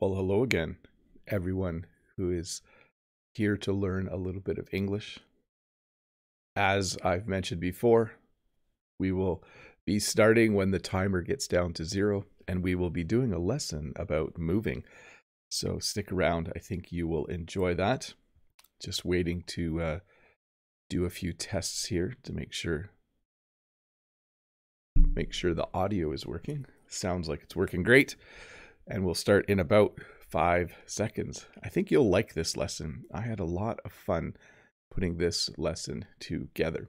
Well, hello again, everyone who is here to learn a little bit of English. As I've mentioned before, we will be starting when the timer gets down to 0, and we will be doing a lesson about moving. So stick around. I think you will enjoy that. Just waiting to do a few tests here to make sure the audio is working. Sounds like it's working great. And we'll start in about 5 seconds. I think you'll like this lesson. I had a lot of fun putting this lesson together.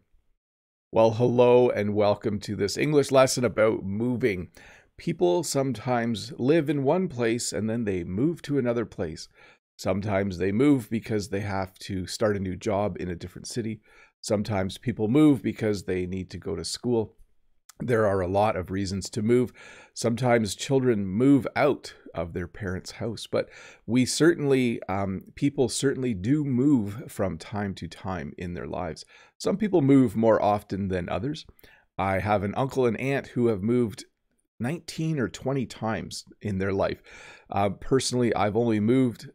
Well, hello and welcome to this English lesson about moving. People sometimes live in one place and then they move to another place. Sometimes they move because they have to start a new job in a different city. Sometimes people move because they need to go to school. There are a lot of reasons to move. Sometimes children move out of their parents' house, but we certainly, people certainly do move from time to time in their lives. Some people move more often than others. I have an uncle and aunt who have moved 19 or 20 times in their life. Personally, I've only moved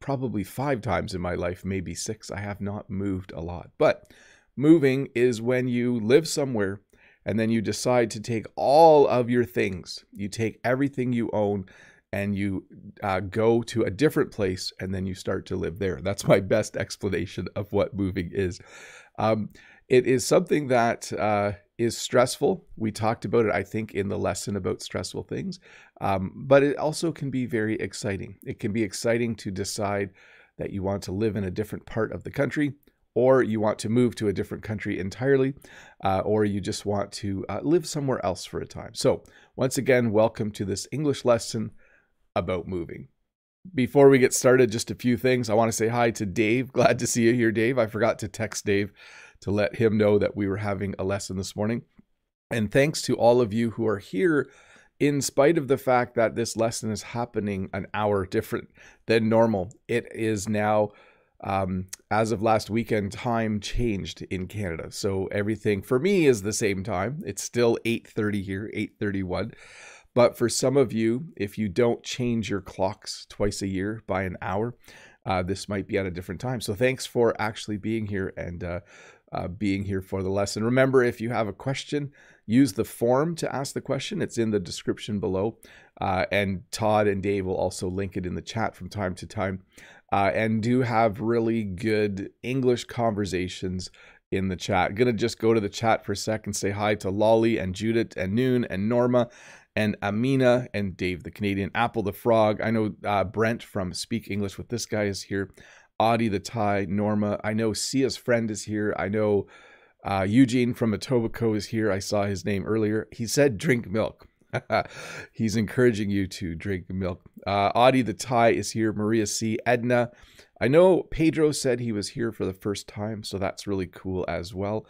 probably 5 times in my life, maybe 6. I have not moved a lot, but moving is when you live somewhere and then you decide to take all of your things. You take everything you own and you go to a different place and then you start to live there. That's my best explanation of what moving is. It is something that is stressful. We talked about it, I think, in the lesson about stressful things. But it also can be very exciting. It can be exciting to decide that you want to live in a different part of the country, or you want to move to a different country entirely, or you just want to live somewhere else for a time. So once again, welcome to this English lesson about moving. Before we get started, just a few things. I want to say hi to Dave. Glad to see you here, Dave. I forgot to text Dave to let him know that we were having a lesson this morning. And thanks to all of you who are here, in spite of the fact that this lesson is happening an hour different than normal. It is now... as of last weekend, time changed in Canada. So everything for me is the same time. It's still 8:30 here, 8:31. But for some of you, if you don't change your clocks twice a year by an hour, this might be at a different time. So thanks for actually being here and being here for the lesson. Remember, if you have a question, use the form to ask the question. It's in the description below. And Todd and Dave will also link it in the chat from time to time. And do have really good English conversations in the chat. Gonna just go to the chat for a second, say hi to Lolly and Judith and Noon and Norma and Amina and Dave the Canadian, Apple the Frog. I know Brent from Speak English with This Guy is here. Audie the Thai, Norma. I know Sia's friend is here. I know Eugene from Etobicoke is here. I saw his name earlier. He said drink milk. He's encouraging you to drink milk. Audie the Thai is here. Maria C. Edna. I know Pedro said he was here for the first time, so that's really cool as well.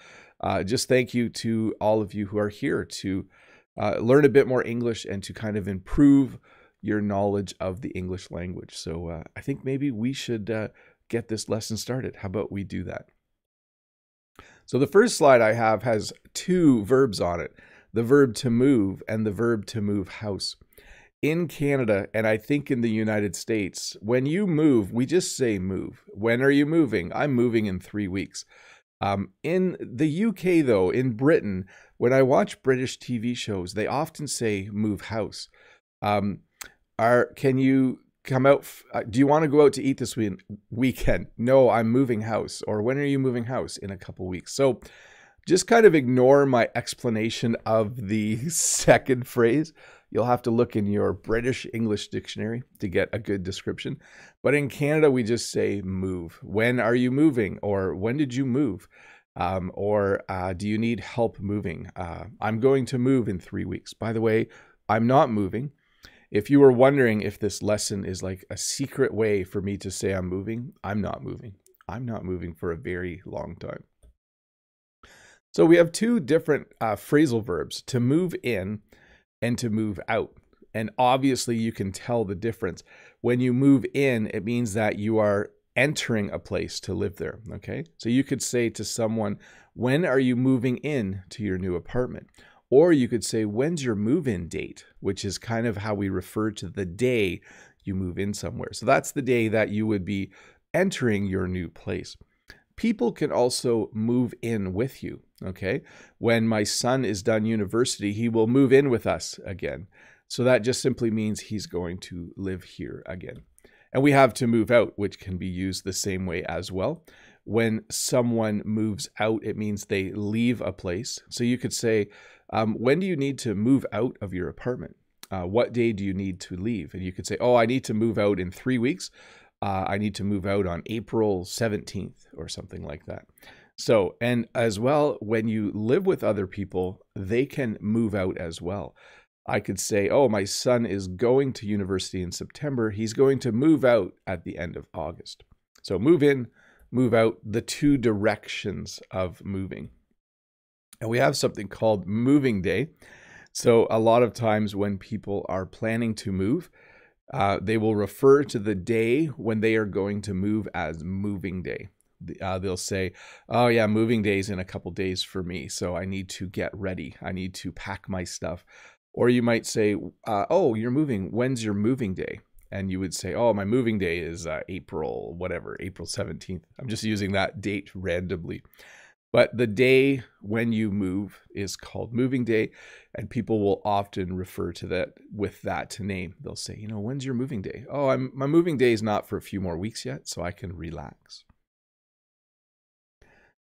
Just thank you to all of you who are here to learn a bit more English and to kind of improve your knowledge of the English language. So I think maybe we should get this lesson started. How about we do that? So the first slide I have has 2 verbs on it. The verb to move and the verb to move house. In Canada, and I think in the United States, when you move, we just say move. When are you moving? I'm moving in 3 weeks. In the UK, though, in Britain, when I watch British TV shows, they often say move house. Can you come out? Do you want to go out to eat this weekend? No, I'm moving house. Or when are you moving house? In a couple weeks. So just kind of ignore my explanation of the second phrase. You'll have to look in your British English dictionary to get a good description. But in Canada, we just say move. When are you moving? Or when did you move? Do you need help moving? I'm going to move in 3 weeks. By the way, I'm not moving. If you were wondering if this lesson is like a secret way for me to say I'm moving, I'm not moving. I'm not moving for a very long time. So we have 2 different phrasal verbs, to move in and to move out. And obviously you can tell the difference. When you move in, it means that you are entering a place to live there, okay? So you could say to someone, when are you moving in to your new apartment? Or you could say, when's your move-in date? Which is kind of how we refer to the day you move in somewhere. So that's the day that you would be entering your new place. People can also move in with you, okay? When my son is done university, he will move in with us again. So that just simply means he's going to live here again. And we have to move out, which can be used the same way as well. When someone moves out, it means they leave a place. So you could say, when do you need to move out of your apartment? What day do you need to leave? And you could say, oh, I need to move out in 3 weeks. I need to move out on April 17th or something like that. So, and as well, when you live with other people, they can move out as well. I could say, oh, my son is going to university in September. He's going to move out at the end of August. So move in, move out, the two directions of moving. And we have something called moving day. So a lot of times when people are planning to move, they will refer to the day when they are going to move as moving day. They'll say, oh yeah, moving day is in a couple days for me, so I need to get ready. I need to pack my stuff. Or you might say, oh, you're moving. When's your moving day? And you would say, oh, my moving day is April, whatever, April 17th. I'm just using that date randomly. But the day when you move is called moving day, and people will often refer to that with that name. They'll say, you know, when's your moving day? Oh, my moving day is not for a few more weeks yet, so I can relax.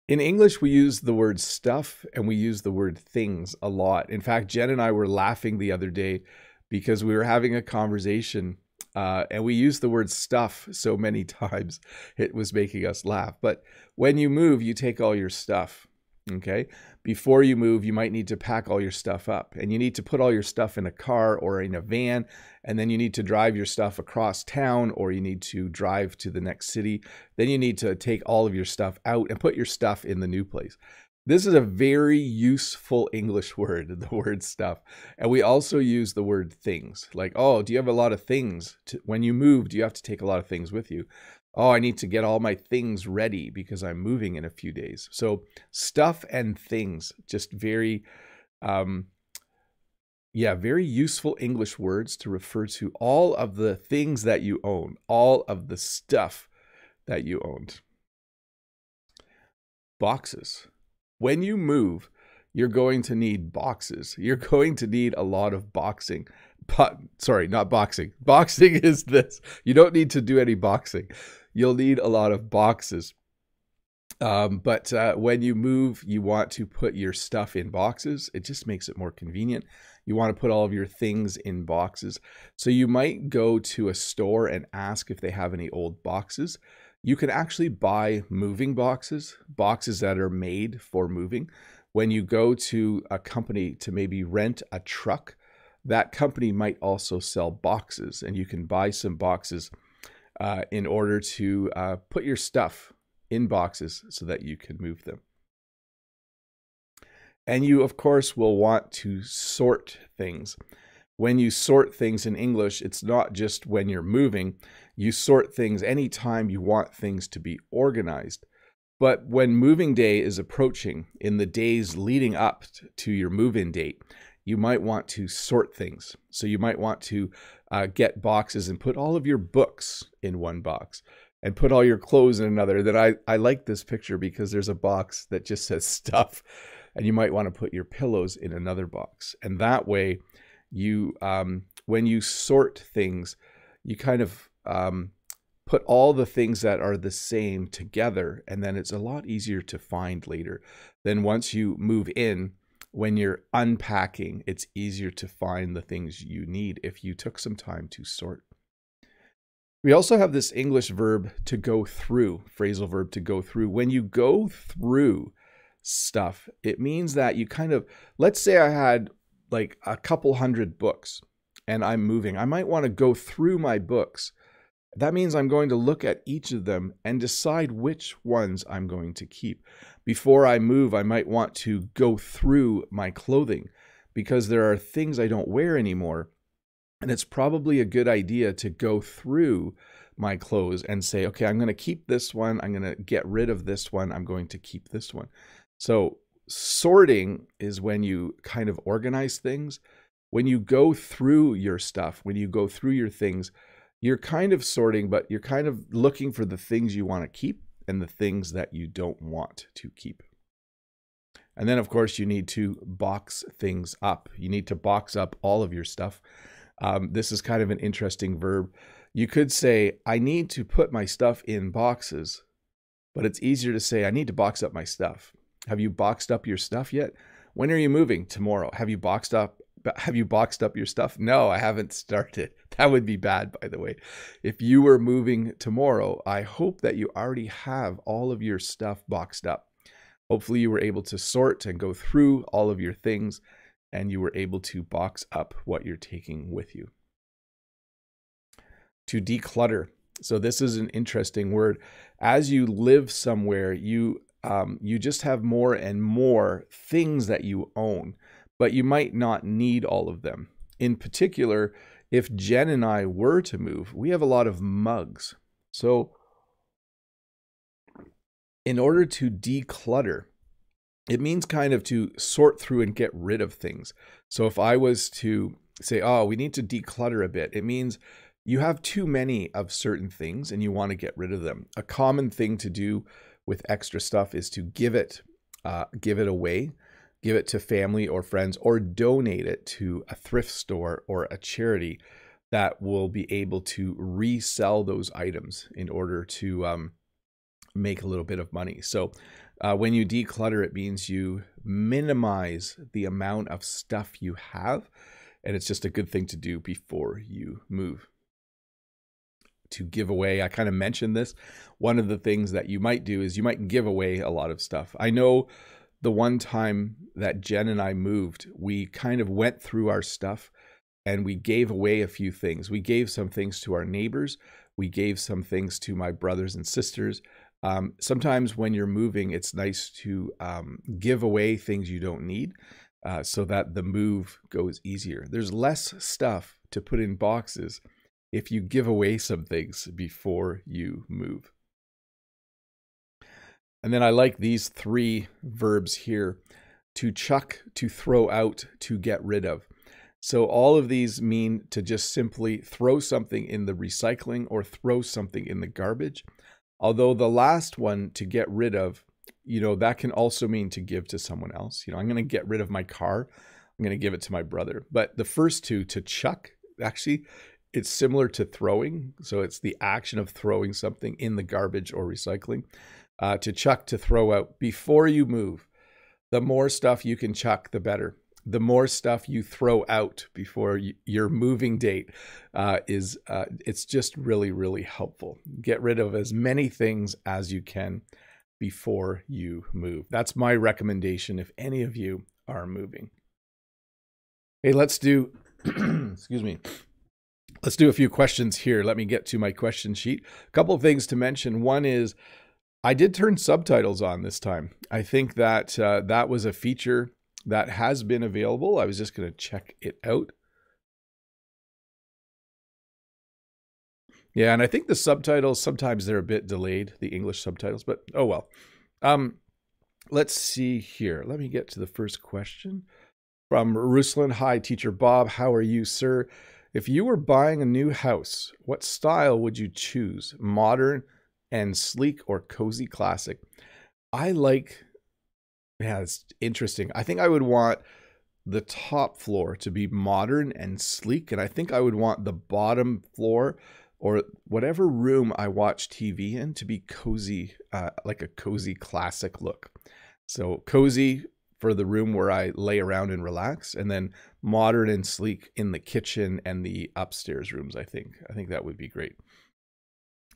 In English, we use the word stuff and we use the word things a lot. In fact, Jen and I were laughing the other day because we were having a conversation and we used the word stuff so many times, it was making us laugh. But when you move, you take all your stuff, okay? Before you move, you might need to pack all your stuff up, and you need to put all your stuff in a car or in a van, and then you need to drive your stuff across town, or you need to drive to the next city. Then you need to take all of your stuff out and put your stuff in the new place. This is a very useful English word, the word stuff. And we also use the word things. Like, oh, do you have a lot of things? When you move, do you have to take a lot of things with you? Oh, I need to get all my things ready because I'm moving in a few days. So stuff and things, just very, very useful English words to refer to all of the things that you own, all of the stuff that you owned. Boxes. When you move, you're going to need boxes. You're going to need a lot of boxing. Sorry, not boxing. Boxing is this. You don't need to do any boxing. You'll need a lot of boxes. But when you move, you want to put your stuff in boxes. It just makes it more convenient. You want to put all of your things in boxes. So you might go to a store and ask if they have any old boxes. You can actually buy moving boxes, boxes that are made for moving. When you go to a company to maybe rent a truck, that company might also sell boxes, and you can buy some boxes in order to put your stuff in boxes so that you can move them. And you, of course, will want to sort things. When you sort things in English, it's not just when you're moving. You sort things anytime you want things to be organized. But when moving day is approaching, in the days leading up to your move-in date, you might want to sort things. So you might want to get boxes and put all of your books in one box and put all your clothes in another. Then I like this picture because there's a box that just says stuff, and you might want to put your pillows in another box. And that way, you, when you sort things, you kind of put all the things that are the same together, and then it's a lot easier to find later. Then once you move in, when you're unpacking, it's easier to find the things you need if you took some time to sort. We also have this English verb to go through, phrasal verb to go through. When you go through stuff, it means that you kind of, let's say I had like a couple hundred books and I'm moving. I might want to go through my books. That means I'm going to look at each of them and decide which ones I'm going to keep. Before I move, I might want to go through my clothing because there are things I don't wear anymore. And it's probably a good idea to go through my clothes and say, okay, I'm going to keep this one. I'm going to get rid of this one. I'm going to keep this one. So sorting is when you kind of organize things. When you go through your stuff, when you go through your things, you're kind of sorting, but you're kind of looking for the things you want to keep and the things that you don't want to keep. And then, of course, you need to box things up. You need to box up all of your stuff. This is kind of an interesting verb. You could say, I need to put my stuff in boxes, but it's easier to say, I need to box up my stuff. Have you boxed up your stuff yet? When are you moving? Tomorrow. Have you boxed up your stuff? No, I haven't started. That would be bad, by the way. If you were moving tomorrow, I hope that you already have all of your stuff boxed up. Hopefully you were able to sort and go through all of your things, and you were able to box up what you're taking with you. To declutter. So this is an interesting word. As you live somewhere, you just have more and more things that you own, but you might not need all of them. In particular, if Jen and I were to move, we have a lot of mugs. So in order to declutter, it means kind of to sort through and get rid of things. So if I was to say, oh, we need to declutter a bit, it means you have too many of certain things and you want to get rid of them. A common thing to do with extra stuff is to give it away, give it to family or friends, or donate it to a thrift store or a charity that will be able to resell those items in order to make a little bit of money. So when you declutter, it means you minimize the amount of stuff you have, and it's just a good thing to do before you move. To give away, I kind of mentioned this. One of the things that you might do is you might give away a lot of stuff. I know the one time that Jen and I moved, we kind of went through our stuff and we gave away a few things. We gave some things to our neighbors. We gave some things to my brothers and sisters. Sometimes when you're moving, it's nice to give away things you don't need so that the move goes easier. There's less stuff to put in boxes if you give away some things before you move. And then I like these three verbs here: to chuck, to throw out, to get rid of. So all of these mean to just simply throw something in the recycling or throw something in the garbage. Although the last one, to get rid of, you know, that can also mean to give to someone else. You know, I'm going to get rid of my car. I'm going to give it to my brother. But the first two, to chuck, actually, it's similar to throwing. So it's the action of throwing something in the garbage or recycling. To chuck, to throw out. Before you move, the more stuff you can chuck, the better. The more stuff you throw out before your moving date it's just really, really helpful. Get rid of as many things as you can before you move. That's my recommendation if any of you are moving. Hey, let's do, excuse me. Let's do a few questions here. Let me get to my question sheet. A couple of things to mention. One is, I did turn subtitles on this time. I think that that was a feature that has been available. I was just going to check it out. Yeah, and I think the subtitles, sometimes they're a bit delayed, the English subtitles, but oh well. Let's see here. Let me get to the first question. From Ruslan. Hi, Teacher Bob. How are you, sir? If you were buying a new house, what style would you choose? Modern and sleek or cozy classic? I like, yeah, it's interesting. I think I would want the top floor to be modern and sleek. And I think I would want the bottom floor or whatever room I watch TV in to be cozy, like a cozy classic look. So cozy for the room where I lay around and relax, and then modern and sleek in the kitchen and the upstairs rooms, I think. I think that would be great.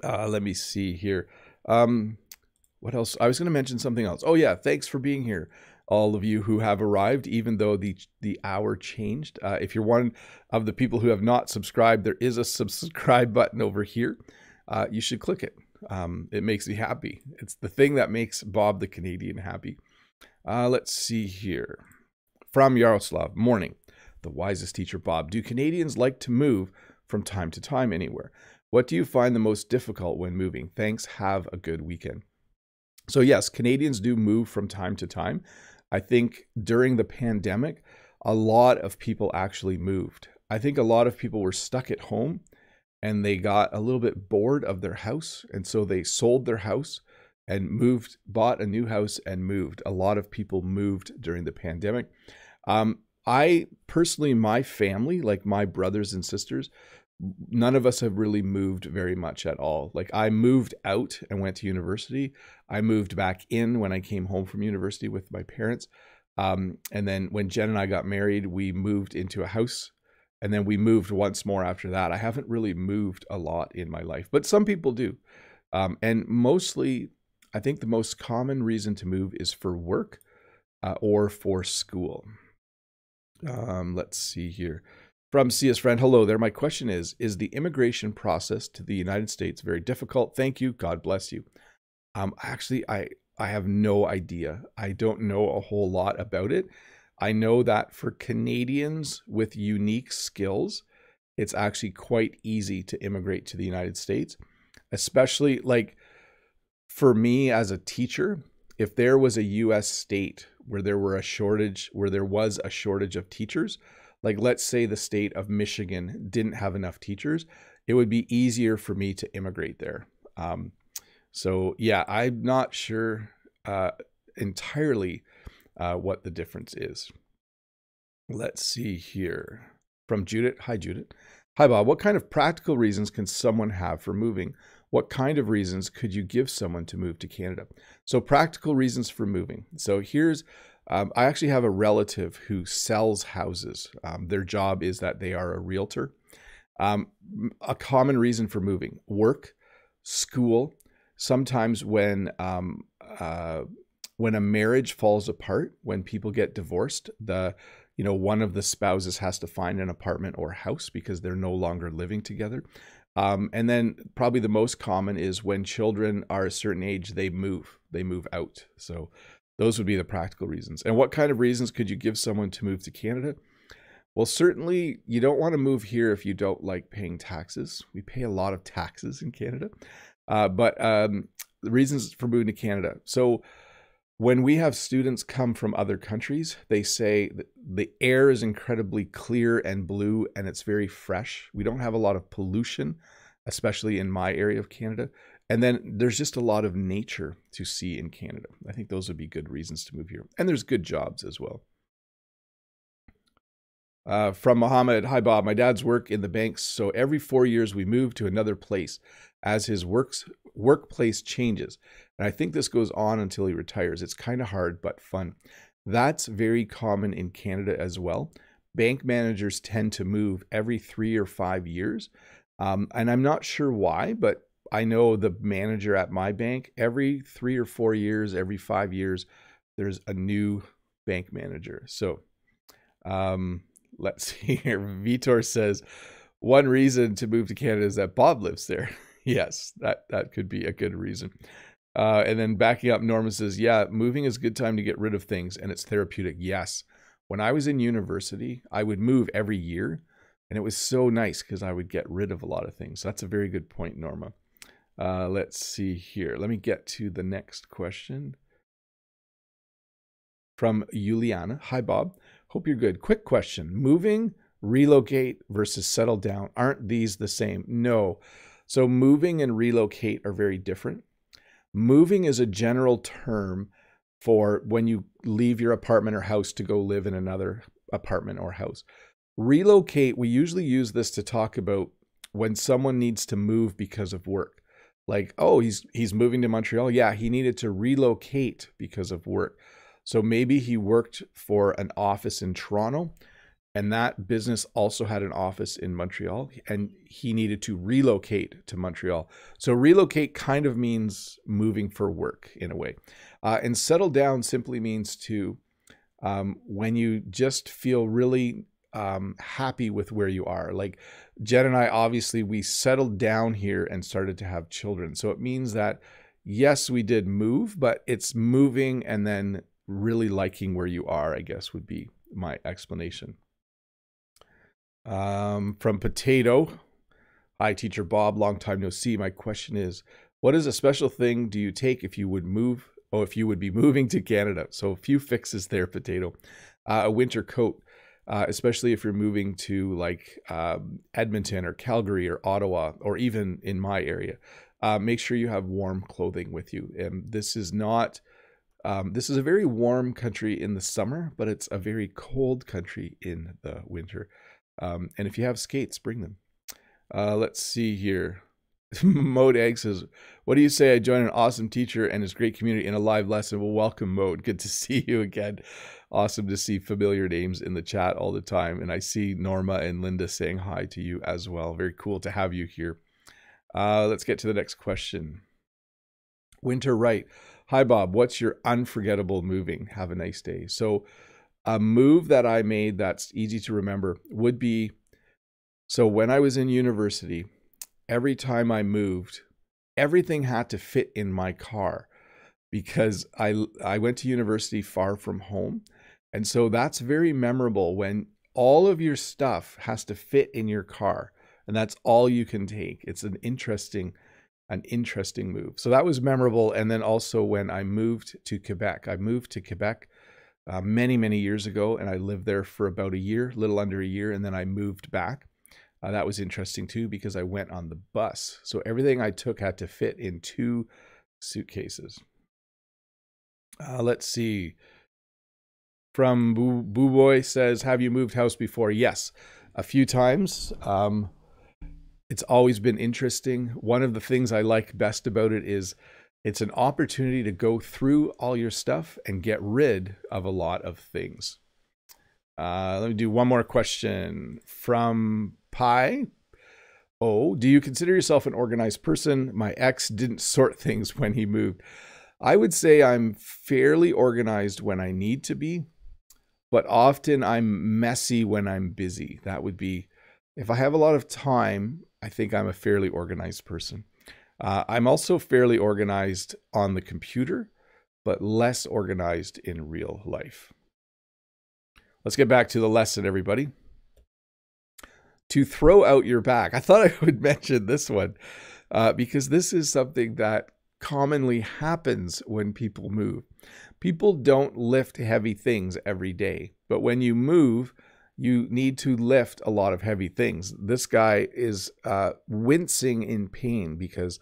Let me see here. What else? I was going to mention something else. Oh yeah, thanks for being here, all of you who have arrived, even though the hour changed. If you're one of the people who have not subscribed, there is a subscribe button over here. You should click it. It makes me happy. It's the thing that makes Bob the Canadian happy. Let's see here. From Yaroslav. Morning, the wisest teacher Bob. Do Canadians like to move from time to time anywhere? What do you find the most difficult when moving? Thanks. Have a good weekend. So yes, Canadians do move from time to time. I think during the pandemic, a lot of people actually moved. I think a lot of people were stuck at home and they got a little bit bored of their house, and so they sold their house and moved, bought a new house and moved. A lot of people moved during the pandemic. I personally, my family, like my brothers and sisters, none of us have really moved very much at all. Like I moved out and went to university. I moved back in when I came home from university with my parents. And then when Jen and I got married, we moved into a house, and then we moved once more after that. I haven't really moved a lot in my life, but some people do. And mostly, I think the most common reason to move is for work or for school. Let's see here. From CS Friend, hello there. My question is the immigration process to the United States very difficult? Thank you. God bless you. Actually, I have no idea. I don't know a whole lot about it. I know that for Canadians with unique skills, it's actually quite easy to immigrate to the United States, especially like for me as a teacher. If there was a US state where there were a shortage, where there was a shortage of teachers, like let's say the state of Michigan didn't have enough teachers, it would be easier for me to immigrate there. So yeah, I'm not sure entirely what the difference is. Let's see here. From Judith. Hi, Judith. Hi, Bob. What kind of practical reasons can someone have for moving? What kind of reasons could you give someone to move to Canada? So practical reasons for moving. So here's, I actually have a relative who sells houses. Their job is that they are a realtor. A common reason for moving: work, school. Sometimes when a marriage falls apart, when people get divorced, one of the spouses has to find an apartment or house because they're no longer living together. And then probably the most common is when children are a certain age, they move out. So those would be the practical reasons. And what kind of reasons could you give someone to move to Canada? Well, certainly you don't want to move here if you don't like paying taxes. We pay a lot of taxes in Canada. The reasons for moving to Canada. So when we have students come from other countries, they say that the air is incredibly clear and blue and it's very fresh. We don't have a lot of pollution, especially in my area of Canada. And then there's just a lot of nature to see in Canada. I think those would be good reasons to move here. And there's good jobs as well. From Mohammed. Hi, Bob. My dad's work in the banks, so every 4 years we move to another place as his workplace changes. And I think this goes on until he retires. It's kind of hard, but fun. That's very common in Canada as well. Bank managers tend to move every 3 or 5 years. And I'm not sure why, but I know the manager at my bank, every 3 or 4 years, every 5 years, there's a new bank manager. So, let's see here. Vitor says, one reason to move to Canada is that Bob lives there. Yes, that could be a good reason. And then backing up, Norma says, yeah, moving is a good time to get rid of things and it's therapeutic. Yes. When I was in university, I would move every year and it was so nice because I would get rid of a lot of things. So that's a very good point, Norma. Let's see here. Let me get to the next question. From Juliana. Hi, Bob. Hope you're good. Quick question. Moving, relocate versus settle down. Aren't these the same? No. So moving and relocate are very different. Moving is a general term for when you leave your apartment or house to go live in another apartment or house. Relocate, we usually use this to talk about when someone needs to move because of work. Like, oh, he's moving to Montreal. Yeah, he needed to relocate because of work. So maybe he worked for an office in Toronto and that business also had an office in Montreal and he needed to relocate to Montreal. So relocate kind of means moving for work in a way. And settle down simply means to when you just feel really happy with where you are. Like Jen and I, obviously we settled down here and started to have children. So it means that yes, we did move, but it's moving and then really liking where you are, I guess would be my explanation. From Potato. Hi, Teacher Bob. Long time no see. My question is, what is a special thing do you take if you would move, or if you would be moving to Canada? So a few fixes there, Potato. A winter coat. especially if you're moving to like Edmonton or Calgary or Ottawa, or even in my area. Make sure you have warm clothing with you. And this is not, this is a very warm country in the summer, but it's a very cold country in the winter. And if you have skates, bring them. Let's see here. Mode Egg says, what do you say I join an awesome teacher and his great community in a live lesson? Well, welcome, Mode. Good to see you again. Awesome to see familiar names in the chat all the time. And I see Norma and Linda saying hi to you as well. Very cool to have you here. Let's get to the next question. Winter Wright. Hi, Bob. What's your unforgettable moving? Have a nice day. So a move that I made that's easy to remember would be, so when I was in university, every time I moved, everything had to fit in my car because I went to university far from home. And so that's very memorable when all of your stuff has to fit in your car and that's all you can take. It's an interesting move. So that was memorable. And then also when I moved to Quebec, many, many years ago, and I lived there for about a year, little under a year, and then I moved back. That was interesting too, because I went on the bus. So everything I took had to fit in 2 suitcases. Let's see. From Boo Boy says, have you moved house before? Yes, a few times. It's always been interesting. One of the things I like best about it is it's an opportunity to go through all your stuff and get rid of a lot of things. Let me do one more question from Pi. Oh, do you consider yourself an organized person? My ex didn't sort things when he moved. I would say I'm fairly organized when I need to be, but often I'm messy when I'm busy. That would be, if I have a lot of time, I think I'm a fairly organized person. I'm also fairly organized on the computer, but less organized in real life. Let's get back to the lesson, everybody. To throw out your bag. I thought I would mention this one because this is something that commonly happens when people move. People don't lift heavy things every day, but when you move, you need to lift a lot of heavy things. This guy is wincing in pain because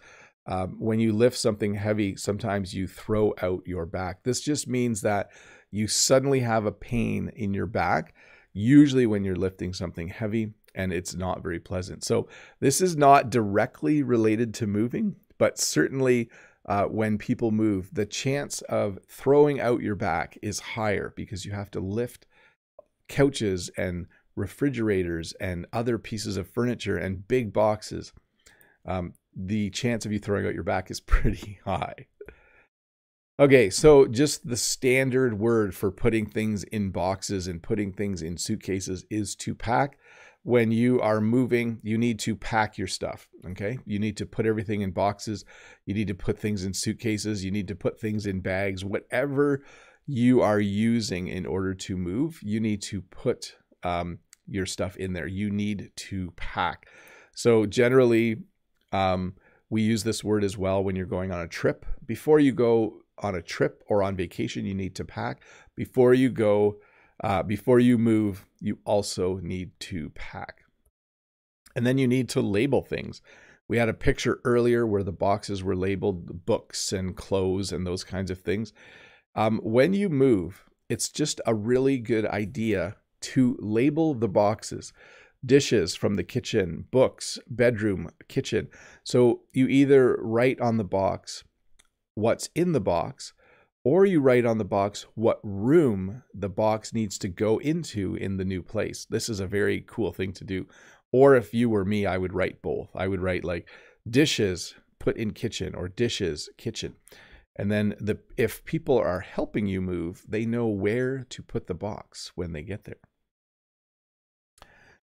when you lift something heavy, sometimes you throw out your back. This just means that you suddenly have a pain in your back, usually when you're lifting something heavy, and it's not very pleasant. So this is not directly related to moving, but certainly when people move, the chance of throwing out your back is higher because you have to lift couches and refrigerators and other pieces of furniture and big boxes. The chance of you throwing out your back is pretty high. Okay, so just the standard word for putting things in boxes and putting things in suitcases is to pack. When you are moving, you need to pack your stuff, okay? You need to put everything in boxes. You need to put things in suitcases. You need to put things in bags. Whatever you are using in order to move, you need to put your stuff in there. You need to pack. So generally, we use this word as well when you're going on a trip. Before you go on a trip or on vacation, you need to pack. Before you go, before you move, you also need to pack. And then you need to label things. We had a picture earlier where the boxes were labeled books and clothes and those kinds of things. When you move, it's just a really good idea to label the boxes. Dishes from the kitchen, books, bedroom, kitchen. So you either write on the box what's in the box, or you write on the box what room the box needs to go into in the new place. This is a very cool thing to do. Or if you were me, I would write both. I would write like dishes put in kitchen or dishes kitchen. And then if people are helping you move, they know where to put the box when they get there.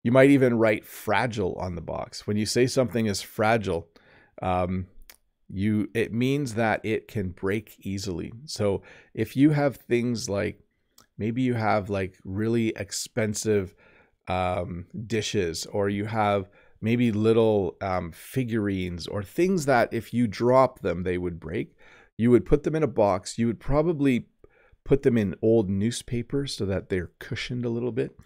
You might even write fragile on the box. When you say something is fragile, it means that it can break easily. So if you have things like, maybe you have like really expensive dishes, or you have maybe little figurines or things that if you drop them, they would break. You would put them in a box. You would probably put them in old newspaper so that they're cushioned a little bit.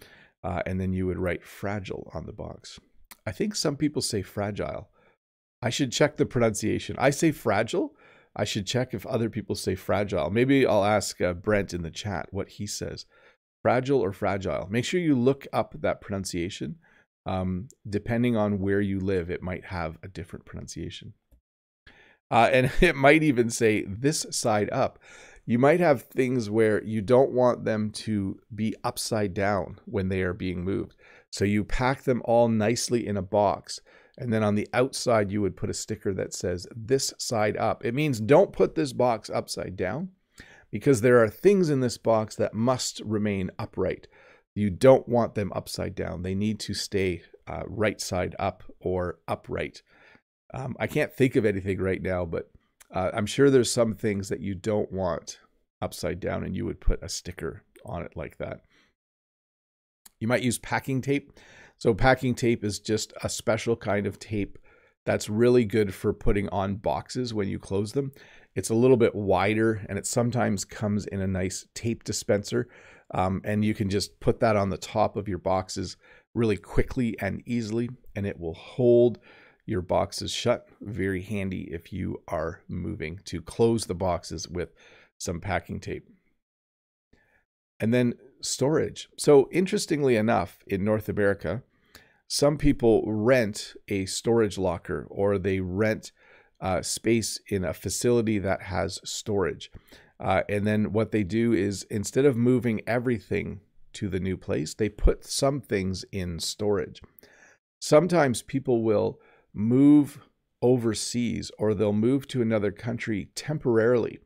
and then you would write fragile on the box. I think some people say fragile. I should check the pronunciation. I say fragile. I should check if other people say fragile. Maybe I'll ask Brent in the chat what he says. Fragile or fragile. Make sure you look up that pronunciation. Depending on where you live, it might have a different pronunciation. And it might even say this side up. You might have things where you don't want them to be upside down when they are being moved. So you pack them all nicely in a box. And then on the outside, you would put a sticker that says this side up. It means don't put this box upside down because there are things in this box that must remain upright. You don't want them upside down. They need to stay right side up or upright. I can't think of anything right now, but I'm sure there's some things that you don't want upside down and you would put a sticker on it like that. You might use packing tape. So packing tape is just a special kind of tape that's really good for putting on boxes when you close them. It's a little bit wider and it sometimes comes in a nice tape dispenser. And you can just put that on the top of your boxes really quickly and easily, and it will hold your boxes shut. Very handy if you are moving to close the boxes with some packing tape. And then storage. So interestingly enough, in North America, some people rent a storage locker or they rent space in a facility that has storage. And then what they do is instead of moving everything to the new place, they put some things in storage. Sometimes people will move overseas or they'll move to another country temporarily.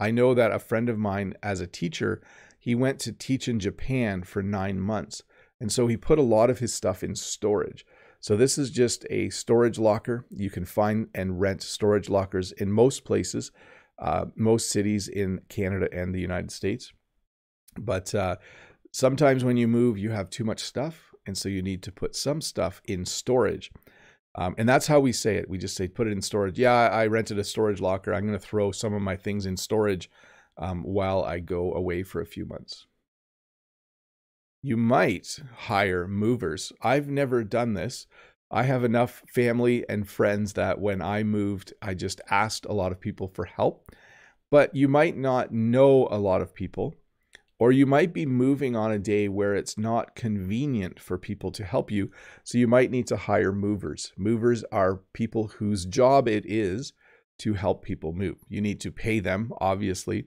I know that a friend of mine as a teacher, he went to teach in Japan for 9 months. And so he put a lot of his stuff in storage. So this is just a storage locker. You can find and rent storage lockers in most places. Most cities in Canada and the United States. But sometimes when you move, you have too much stuff. And so you need to put some stuff in storage. And that's how we say it. We just say, put it in storage. Yeah, I rented a storage locker. I'm going to throw some of my things in storage while I go away for a few months. You might hire movers. I've never done this. I have enough family and friends that when I moved, I just asked a lot of people for help. But you might not know a lot of people, or you might be moving on a day where it's not convenient for people to help you. So you might need to hire movers. Movers are people whose job it is to help people move. You need to pay them, obviously,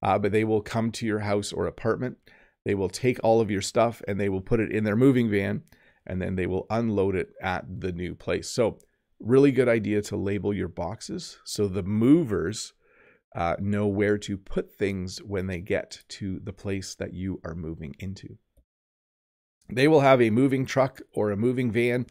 but they will come to your house or apartment. They will take all of your stuff and they will put it in their moving van. And then they will unload it at the new place. So really good idea to label your boxes so the movers know where to put things when they get to the place that you are moving into. They will have a moving truck or a moving van.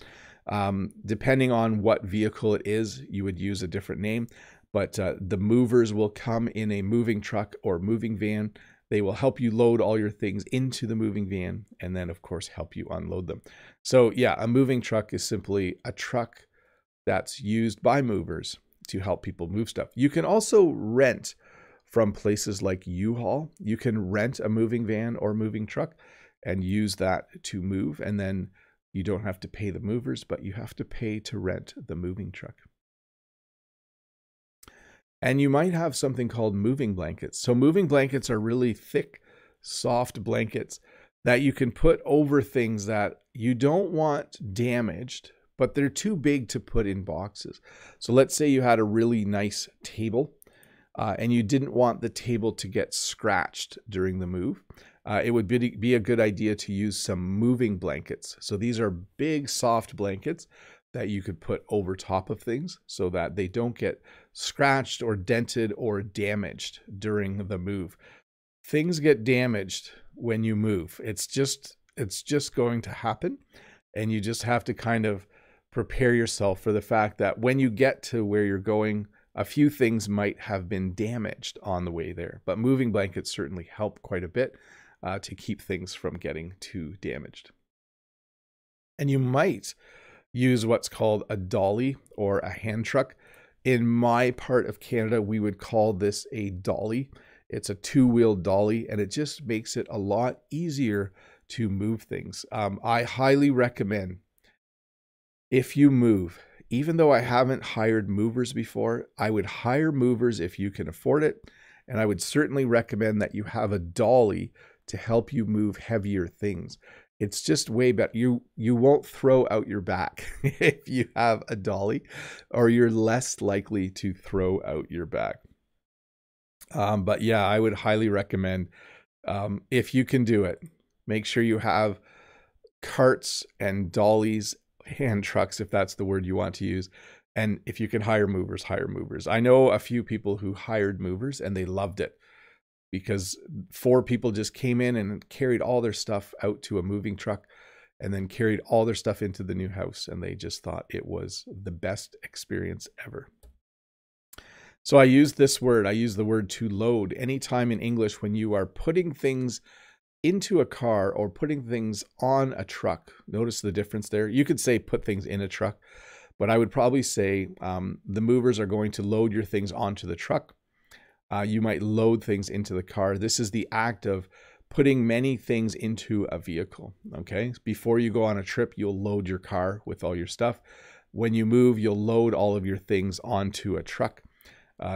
Depending on what vehicle it is, you would use a different name. But the movers will come in a moving truck or moving van. They will help you load all your things into the moving van and then, of course, help you unload them. So, yeah, a moving truck is simply a truck that's used by movers to help people move stuff. You can also rent from places like U-Haul. You can rent a moving van or moving truck and use that to move. And then you don't have to pay the movers, but you have to pay to rent the moving truck. And you might have something called moving blankets. So moving blankets are really thick, soft blankets that you can put over things that you don't want damaged, but they're too big to put in boxes. So let's say you had a really nice table and you didn't want the table to get scratched during the move. It would be a good idea to use some moving blankets. So these are big, soft blankets that you could put over top of things so that they don't get scratched or dented or damaged during the move. Things get damaged when you move. It's just going to happen. And you just have to kind of prepare yourself for the fact that when you get to where you're going, a few things might have been damaged on the way there. But moving blankets certainly help quite a bit to keep things from getting too damaged. And you might use what's called a dolly or a hand truck. In my part of Canada, we would call this a dolly. It's a two-wheel dolly, and it just makes it a lot easier to move things. I highly recommend, if you move, even though I haven't hired movers before, I would hire movers if you can afford it. And I would certainly recommend that you have a dolly to help you move heavier things. It's just way better. You won't throw out your back if you have a dolly, or you're less likely to throw out your back. But yeah, I would highly recommend, if you can do it, make sure you have carts and dollies, hand trucks, if that's the word you want to use. And if you can hire movers, hire movers. I know a few people who hired movers and they loved it, because 4 people just came in and carried all their stuff out to a moving truck and then carried all their stuff into the new house. And they just thought it was the best experience ever. So I use this word. I use the word to load anytime in English when you are putting things into a car or putting things on a truck. Notice the difference there. You could say put things in a truck, but I would probably say the movers are going to load your things onto the truck. You might load things into the car. This is the act of putting many things into a vehicle. Okay. Before you go on a trip, you'll load your car with all your stuff. When you move, you'll load all of your things onto a truck.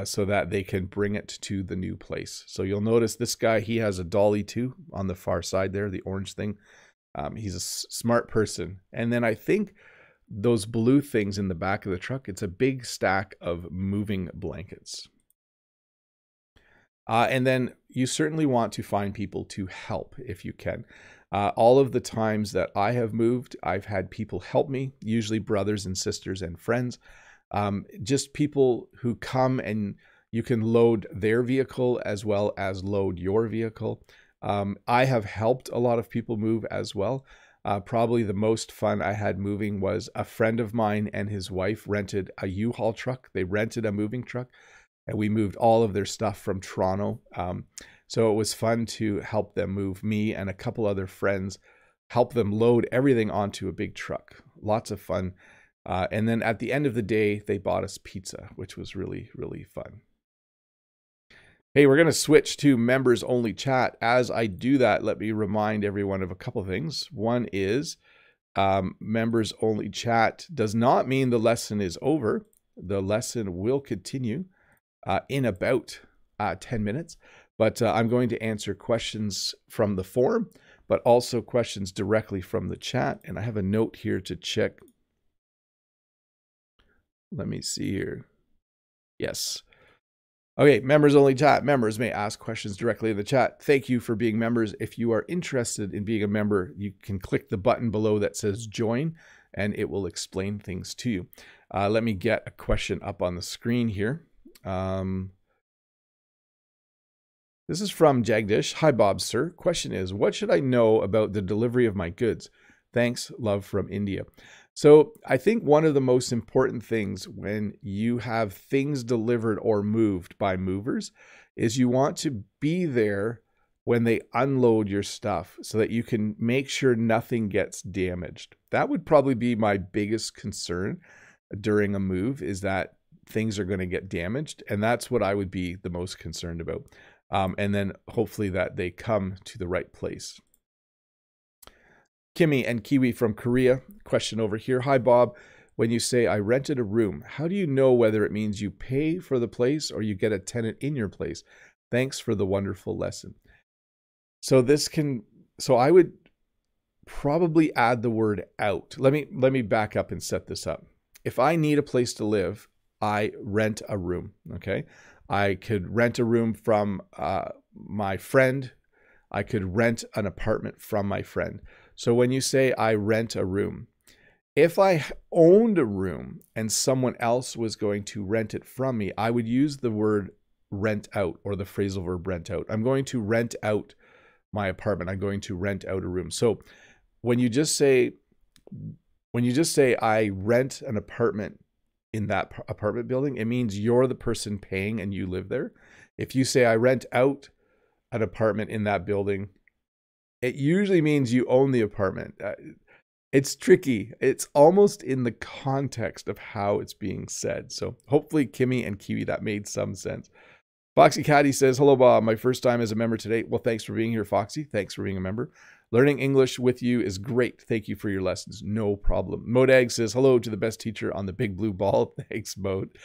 So that they can bring it to the new place. So you'll notice this guy, he has a dolly too on the far side there, the orange thing. He's a smart person. And then I think those blue things in the back of the truck, it's a big stack of moving blankets. And then you certainly want to find people to help if you can. All of the times that I have moved, I've had people help me, usually brothers and sisters and friends. Just people who come and you can load their vehicle as well as load your vehicle. I have helped a lot of people move as well. Probably the most fun I had moving was a friend of mine and his wife rented a U-Haul truck. They rented a moving truck and we moved all of their stuff from Toronto. So it was fun to help them move. Me and a couple other friends help them load everything onto a big truck. Lots of fun. And then at the end of the day, they bought us pizza, which was really, really fun. Hey, we're going to switch to members only chat. As I do that, let me remind everyone of a couple of things. One is members only chat does not mean the lesson is over. The lesson will continue in about 10 minutes, but I'm going to answer questions from the forum, but also questions directly from the chat. And I have a note here to check. Let me see here. Yes. Okay, members only chat. Members may ask questions directly in the chat. Thank you for being members. If you are interested in being a member, you can click the button below that says join and it will explain things to you. Let me get a question up on the screen here. This is from Jagdish. Hi, Bob, sir. Question is, what should I know about the delivery of my goods? Thanks, love from India. So I think one of the most important things when you have things delivered or moved by movers is you want to be there when they unload your stuff so that you can make sure nothing gets damaged. That would probably be my biggest concern during a move, is that things are going to get damaged. And that's what I would be the most concerned about. And then hopefully that they come to the right place. Kimmy and Kiwi from Korea, question over here. Hi, Bob. When you say I rented a room, how do you know whether it means you pay for the place or you get a tenant in your place? Thanks for the wonderful lesson. So this can, so I would probably add the word out. Let me back up and set this up. If I need a place to live, I rent a room. Okay. I could rent a room from my friend. I could rent an apartment from my friend. So when you say I rent a room, if I owned a room and someone else was going to rent it from me, I would use the word rent out or the phrasal verb rent out. I'm going to rent out my apartment. I'm going to rent out a room. So when you just say I rent an apartment in that apartment building, it means you're the person paying and you live there. If you say I rent out an apartment in that building, it usually means you own the apartment. It's tricky. It's almost in the context of how it's being said. So hopefully Kimmy and Kiwi, that made some sense. Foxy Caddy says, hello, Bob. My first time as a member today. Well, thanks for being here, Foxy. Thanks for being a member. Learning English with you is great. Thank you for your lessons. No problem. Modag says, hello to the best teacher on the big blue ball. Thanks, Mode.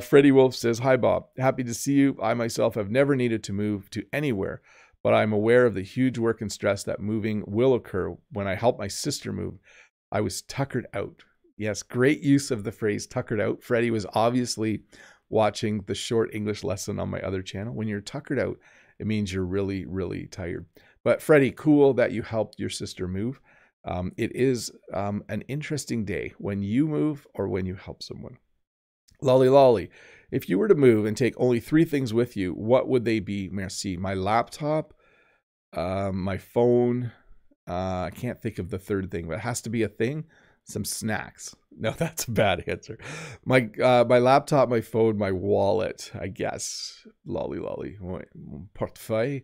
Freddie Wolf says, hi, Bob. Happy to see you. I myself have never needed to move to anywhere, but I'm aware of the huge work and stress that moving will occur. When I helped my sister move, I was tuckered out. Yes, great use of the phrase tuckered out. Freddie was obviously watching the short English lesson on my other channel. When you're tuckered out, it means you're really, really tired. But Freddie, cool that you helped your sister move. It is an interesting day when you move or when you help someone. Lolly Lolly, if you were to move and take only 3 things with you, what would they be? Merci. My laptop, my phone. I can't think of the third thing, but it has to be a thing. Some snacks. No, that's a bad answer. My laptop, my phone, my wallet, I guess. Lolly Lolly. Portefeuille.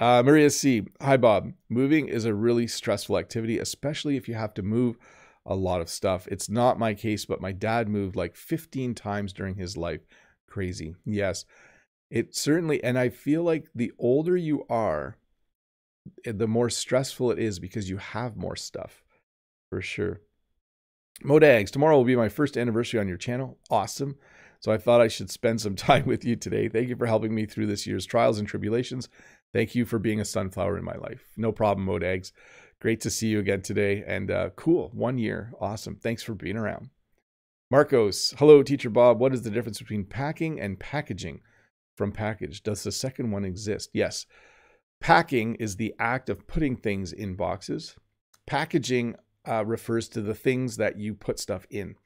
Maria C. Hi, Bob. Moving is a really stressful activity, especially if you have to move a lot of stuff. It's not my case, but my dad moved like 15 times during his life. Crazy. Yes, it certainly. And I feel like the older you are, the more stressful it is because you have more stuff for sure. Modags, tomorrow will be my first anniversary on your channel. Awesome. So I thought I should spend some time with you today. Thank you for helping me through this year's trials and tribulations. Thank you for being a sunflower in my life. No problem, Modags. Great to see you again today. And cool, 1 year. Awesome. Thanks for being around. Marcos, hello, Teacher Bob. What is the difference between packing and packaging from package? Does the second one exist? Yes. Packing is the act of putting things in boxes. Packaging refers to the things that you put stuff in.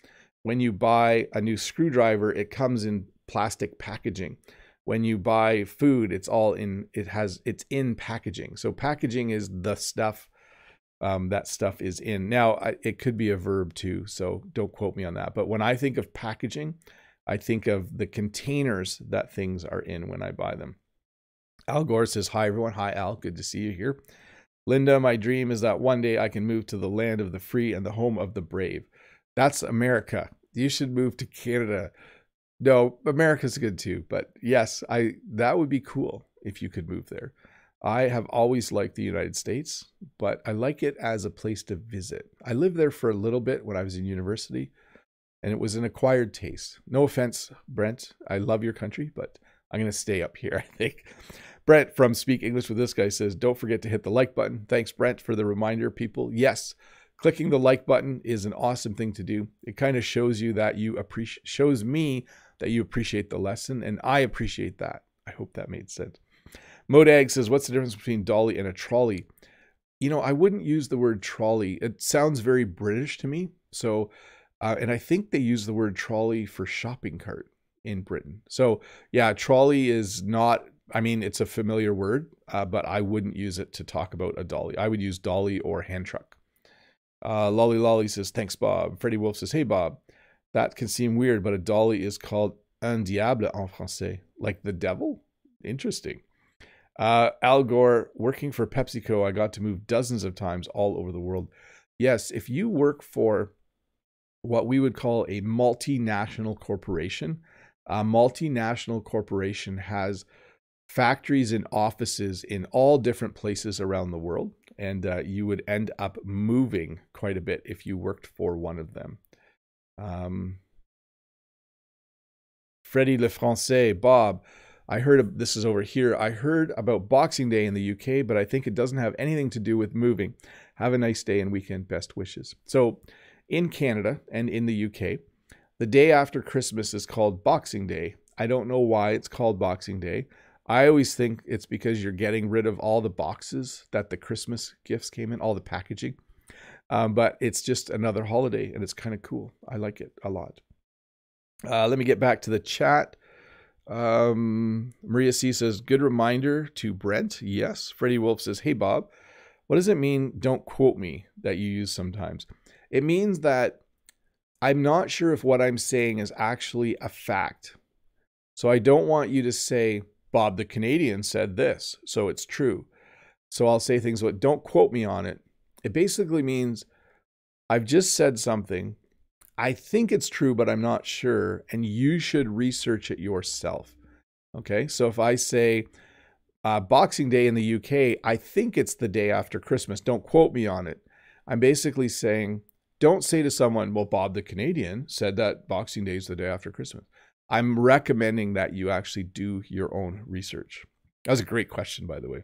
When you buy a new screwdriver, it comes in plastic packaging. When you buy food, it's all in, it's in packaging. So packaging is the stuff that stuff is in. Now, it could be a verb too, so don't quote me on that. But when I think of packaging, I think of the containers that things are in when I buy them. Al Gore says, hi, everyone. Hi, Al. Good to see you here. Linda, my dream is that one day I can move to the land of the free and the home of the brave. That's America. You should move to Canada. No, America's good too. But yes, that would be cool if you could move there. I have always liked the United States, but I like it as a place to visit. I lived there for a little bit when I was in university, and it was an acquired taste. No offense, Brent. I love your country, but I'm going to stay up here, I think. Brent from Speak English with This Guy says, don't forget to hit the like button. Thanks, Brent, for the reminder, people. Yes. Clicking the like button is an awesome thing to do. It kind of shows you that you appreciate, shows me that you appreciate the lesson, and I appreciate that. I hope that made sense. Modag says, what's the difference between dolly and a trolley? You know, I wouldn't use the word trolley. It sounds very British to me. So, and I think they use the word trolley for shopping cart in Britain. So yeah, trolley is not, I mean, it's a familiar word, but I wouldn't use it to talk about a dolly. I would use dolly or hand truck. Lolly Lolly says, thanks, Bob. Freddie Wolf says, hey, Bob, that can seem weird, but a dolly is called un diable en français, like the devil? Interesting. Al Gore, working for PepsiCo, I got to move dozens of times all over the world. Yes, if you work for what we would call a multinational corporation has factories and offices in all different places around the world. And you would end up moving quite a bit if you worked for one of them. Freddie Le Français, Bob, I heard of, this is over here. I heard about Boxing Day in the UK, but I think it doesn't have anything to do with moving. Have a nice day and weekend. Best wishes. So in Canada and in the UK, the day after Christmas is called Boxing Day. I don't know why it's called Boxing Day. I always think it's because you're getting rid of all the boxes that the Christmas gifts came in, all the packaging. But it's just another holiday, and it's kind of cool. I like it a lot. Let me get back to the chat. Maria C. says, good reminder to Brent. Yes. Freddie Wolf says, hey, Bob, what does it mean, don't quote me, that you use sometimes? It means that I'm not sure if what I'm saying is actually a fact. So I don't want you to say, Bob the Canadian said this, so it's true. So I'll say things like, don't quote me on it. It basically means I've just said something. I think it's true, but I'm not sure. And you should research it yourself. Okay. So if I say Boxing Day in the UK, I think it's the day after Christmas. Don't quote me on it. I'm basically saying, don't say to someone, well, Bob the Canadian said that Boxing Day is the day after Christmas. I'm recommending that you actually do your own research. That was a great question, by the way.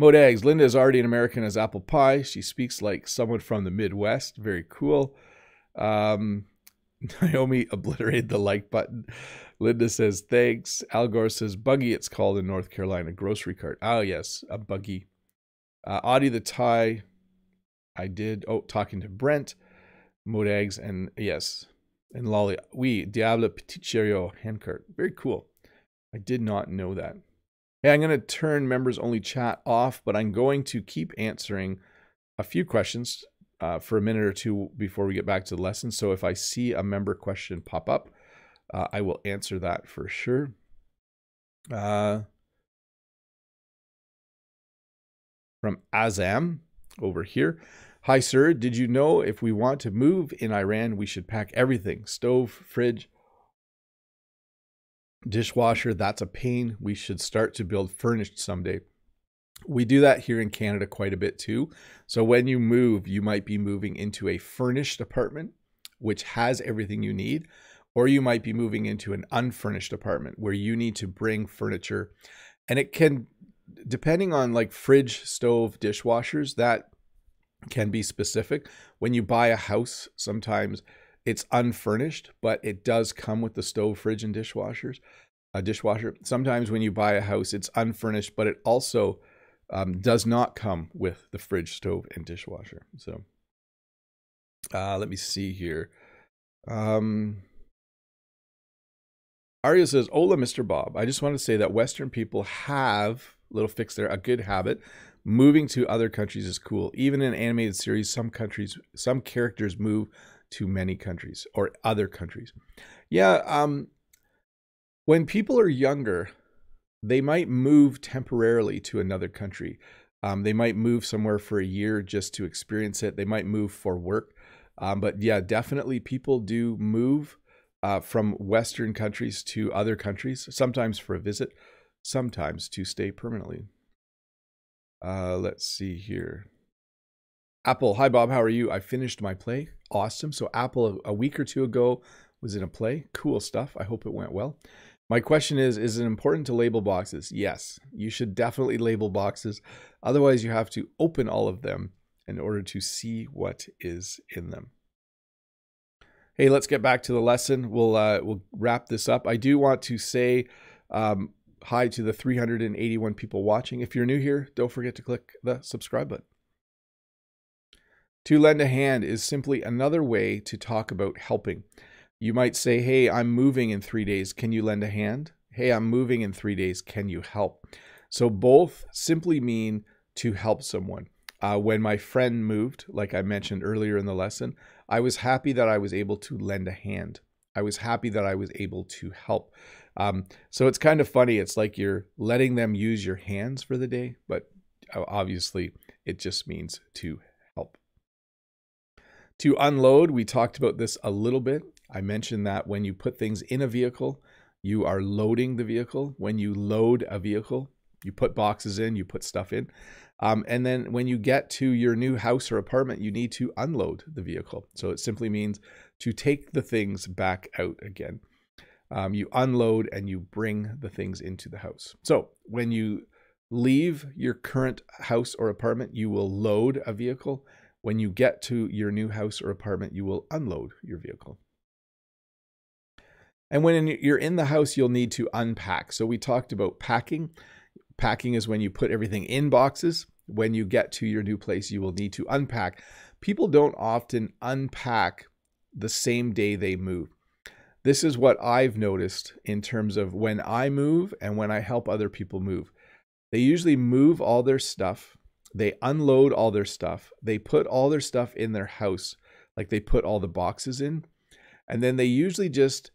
Modags, Linda is already an American as apple pie. She speaks like someone from the Midwest. Very cool. Naomi obliterated the like button. Linda says, thanks. Al Gore says, buggy, it's called in North Carolina. Grocery cart. Oh, yes, a buggy. Audie the Thai, I did. Oh, talking to Brent. Modags, and yes, and Lolly. Oui, Diable Peticherio handcart. Very cool. I did not know that. Hey, I'm going to turn members only chat off, but I'm going to keep answering a few questions for a minute or two before we get back to the lesson. So if I see a member question pop up, I will answer that for sure. From Azam over here. Hi, sir. Did you know if we want to move in Iran, we should pack everything? Stove, fridge, dishwasher. That's a pain. We should start to build furnished someday. We do that here in Canada quite a bit too. So when you move, you might be moving into a furnished apartment, which has everything you need, or you might be moving into an unfurnished apartment where you need to bring furniture. And it can, depending on like fridge, stove, dishwashers, that can be specific. When you buy a house, sometimes it's unfurnished, but it does come with the stove, fridge, and dishwashers. Sometimes when you buy a house, it's unfurnished, but it also does not come with the fridge, stove, and dishwasher. So let me see here. Aria says, "Hola, Mr. Bob. I just want to say that Western people have little fix there a good habit. Moving to other countries is cool. Even in animated series, some characters move." To many countries or other countries. Yeah, when people are younger, they might move temporarily to another country. They might move somewhere for a year just to experience it. They might move for work. But yeah, definitely people do move from Western countries to other countries, sometimes for a visit, sometimes to stay permanently. Let's see here. Apple, hi Bob, how are you? I finished my play. Awesome. So Apple a week or two ago was in a play. Cool stuff. I hope it went well. My question is it important to label boxes? Yes, you should definitely label boxes. Otherwise, you have to open all of them in order to see what is in them. Hey, let's get back to the lesson. We'll wrap this up. I do want to say hi to the 381 people watching. If you're new here, don't forget to click the subscribe button. To lend a hand is simply another way to talk about helping. You might say, hey, I'm moving in 3 days. Can you lend a hand? Hey, I'm moving in 3 days. Can you help? So both simply mean to help someone. When my friend moved, like I mentioned earlier in the lesson, I was happy that I was able to lend a hand. I was happy that I was able to help. So it's kind of funny. It's like you're letting them use your hands for the day, but obviously it just means to help. To unload, we talked about this a little bit. I mentioned that when you put things in a vehicle, you are loading the vehicle. When you load a vehicle, you put boxes in, you put stuff in. And then when you get to your new house or apartment, you need to unload the vehicle. So it simply means to take the things back out again. You unload and you bring the things into the house. So when you leave your current house or apartment, you will load a vehicle. When you get to your new house or apartment, you will unload your vehicle. And when you're in the house, you'll need to unpack. So we talked about packing. Packing is when you put everything in boxes. When you get to your new place, you will need to unpack. People don't often unpack the same day they move. This is what I've noticed in terms of when I move and when I help other people move. They usually move all their stuff. They unload all their stuff. They put all their stuff in their house, like they put all the boxes in. And then they usually just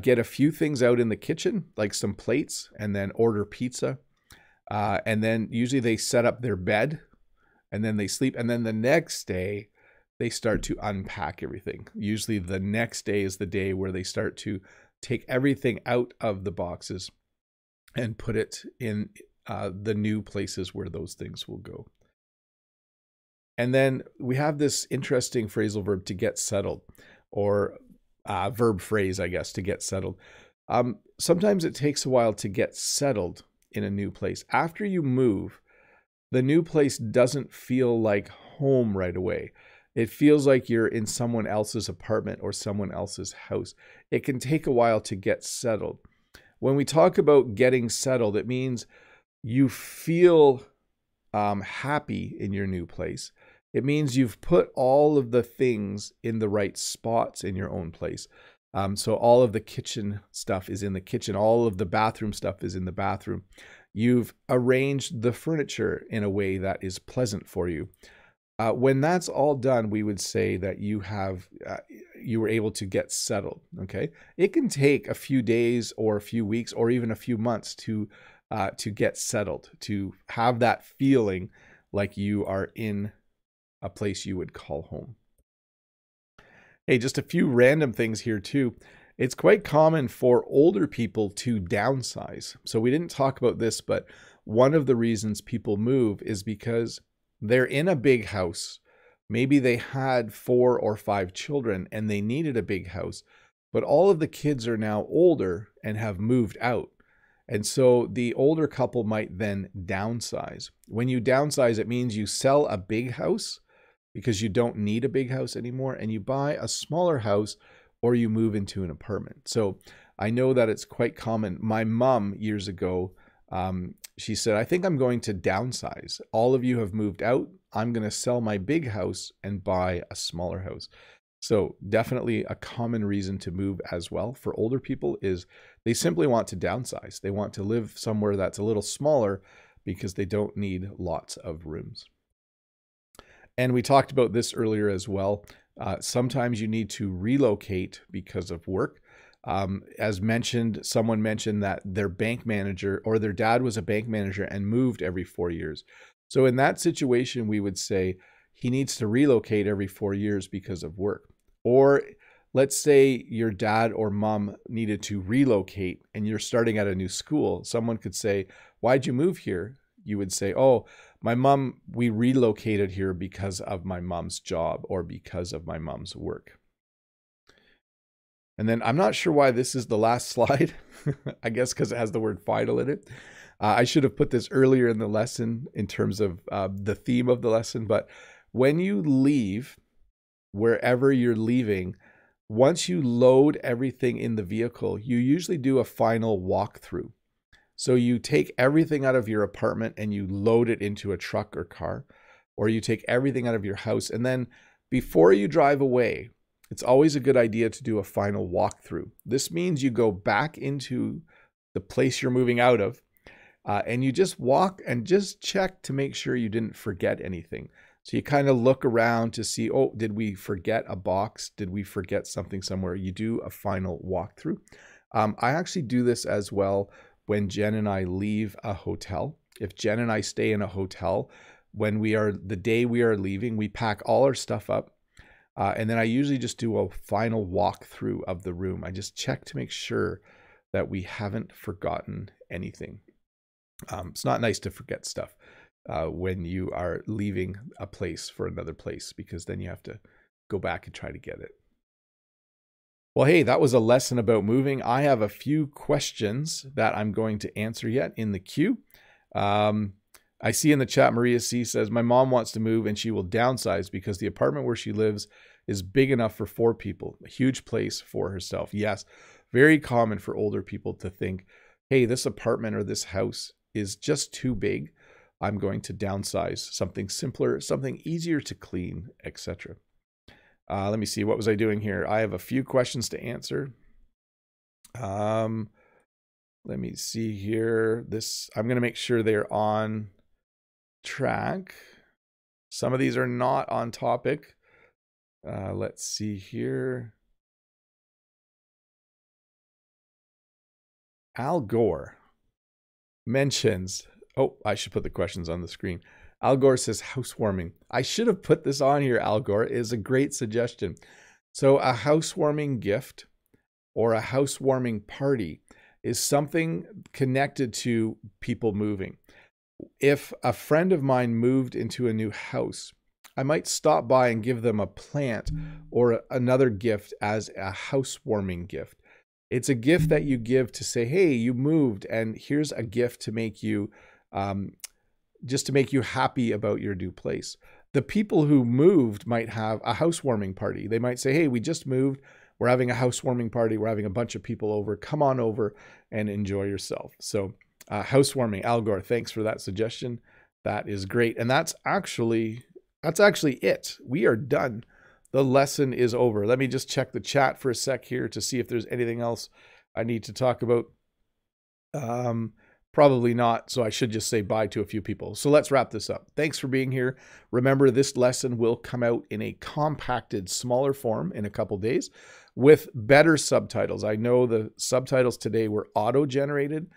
get a few things out in the kitchen, like some plates, and then order pizza. And then usually they set up their bed and then they sleep. And then the next day they start to unpack everything. Usually the next day is the day where they start to take everything out of the boxes and put it in the new places where those things will go. And then we have this interesting phrasal verb, to get settled, or verb phrase, I guess, to get settled. Sometimes it takes a while to get settled in a new place. After you move, the new place doesn't feel like home right away. It feels like you're in someone else's apartment or someone else's house. It can take a while to get settled. When we talk about getting settled, it means you feel happy in your new place. It means you've put all of the things in the right spots in your own place. So all of the kitchen stuff is in the kitchen. All of the bathroom stuff is in the bathroom. You've arranged the furniture in a way that is pleasant for you. When that's all done, we would say that you have, you were able to get settled, okay? It can take a few days or a few weeks or even a few months to get settled, to have that feeling like you are in a place you would call home. Hey, just a few random things here too. It's quite common for older people to downsize. So we didn't talk about this, but one of the reasons people move is because they're in a big house. Maybe they had 4 or 5 children and they needed a big house, but all of the kids are now older and have moved out. And so the older couple might then downsize. When you downsize, it means you sell a big house because you don't need a big house anymore, and you buy a smaller house or you move into an apartment. So I know that it's quite common. My mom years ago, she said, I think I'm going to downsize. All of you have moved out. I'm going to sell my big house and buy a smaller house. So definitely a common reason to move as well for older people is they simply want to downsize. They want to live somewhere that's a little smaller because they don't need lots of rooms. And we talked about this earlier as well. Sometimes you need to relocate because of work. As mentioned, someone mentioned that their bank manager or their dad was a bank manager and moved every 4 years. So in that situation, we would say he needs to relocate every 4 years because of work. Or let's say your dad or mom needed to relocate and you're starting at a new school. Someone could say, why'd you move here? You would say, oh, my mom, we relocated here because of my mom's job or because of my mom's work. And then I'm not sure why this is the last slide. I guess because it has the word final in it. I should have put this earlier in the lesson in terms of the theme of the lesson. But when you leave, wherever you're leaving, once you load everything in the vehicle, you usually do a final walkthrough. So you take everything out of your apartment and you load it into a truck or car, or you take everything out of your house. And then before you drive away, it's always a good idea to do a final walkthrough. This means you go back into the place you're moving out of and you just walk and just check to make sure you didn't forget anything. So you kind of look around to see, oh, did we forget a box? Did we forget something somewhere? You do a final walkthrough. I actually do this as well when Jen and I leave a hotel. If Jen and I stay in a hotel, when we are, the day we are leaving, we pack all our stuff up. And then I usually just do a final walkthrough of the room. I just check to make sure that we haven't forgotten anything. It's not nice to forget stuff when you are leaving a place for another place, because then you have to go back and try to get it. Well, hey, that was a lesson about moving. I have a few questions that I'm going to answer yet in the queue. I see in the chat, Maria C says, my mom wants to move and she will downsize because the apartment where she lives is big enough for 4 people, a huge place for herself. Yes, very common for older people to think, hey, this apartment or this house is just too big. I'm going to downsize, something simpler, something easier to clean, etc. Let me see, what was I doing here? I have a few questions to answer. Let me see here. I'm going to make sure they're on track. Some of these are not on topic. Let's see here. Al Gore mentions, oh, I should put the questions on the screen. Al Gore says housewarming. I should have put this on here, Al Gore. It is a great suggestion. So a housewarming gift or a housewarming party is something connected to people moving. If a friend of mine moved into a new house, I might stop by and give them a plant or another gift as a housewarming gift. It's a gift that you give to say, hey, you moved, and here's a gift to make you, just to make you happy about your new place. The people who moved might have a housewarming party. They might say, hey, we just moved. We're having a housewarming party. We're having a bunch of people over. Come on over and enjoy yourself. So housewarming, Al Gore, thanks for that suggestion. That is great. And that's actually it. We are done. The lesson is over. Let me just check the chat for a sec here to see if there's anything else I need to talk about. Probably not, so I should just say bye to a few people. So let's wrap this up. Thanks for being here. Remember, this lesson will come out in a compacted, smaller form in a couple days with better subtitles. I know the subtitles today were auto-generated.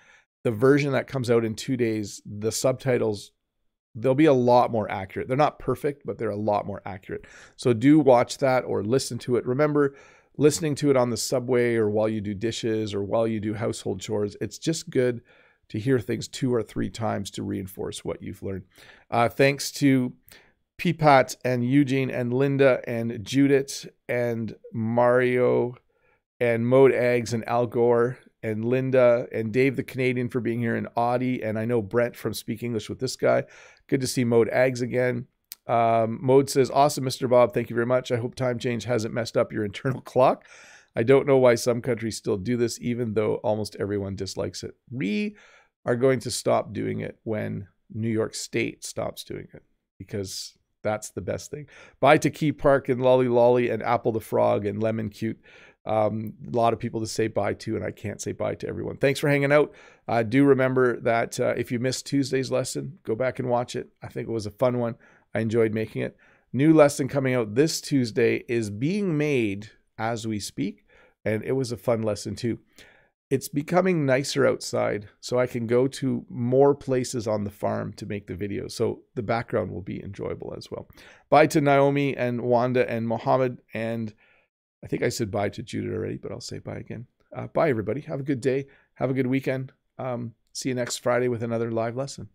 The version that comes out in 2 days, the subtitles, they'll be a lot more accurate. They're not perfect, but they're a lot more accurate. So do watch that or listen to it. Remember, listening to it on the subway or while you do dishes or while you do household chores, it's just good to hear things 2 or 3 times to reinforce what you've learned. Thanks to Peepat and Eugene and Linda and Judith and Mario and Mode Eggs and Al Gore and Linda and Dave the Canadian for being here, and Audie, and I know Brent from Speak English with This Guy. Good to see Mode Eggs again. Mode says, awesome, Mr. Bob. Thank you very much. I hope time change hasn't messed up your internal clock. I don't know why some countries still do this, even though almost everyone dislikes it. We are going to stop doing it when New York State stops doing it, because that's the best thing. Bye to Key Park and Lolly Lolly and Apple the Frog and Lemon Cute. A lot of people to say bye to, and I can't say bye to everyone. Thanks for hanging out. Do remember that if you missed Tuesday's lesson, go back and watch it. I think it was a fun one. I enjoyed making it. New lesson coming out this Tuesday is being made as we speak, and it was a fun lesson too. It's becoming nicer outside, so I can go to more places on the farm to make the video. So the background will be enjoyable as well. Bye to Naomi and Wanda and Mohammed, and I think I said bye to Judith already, but I'll say bye again. Bye, everybody. Have a good day. Have a good weekend. See you next Friday with another live lesson.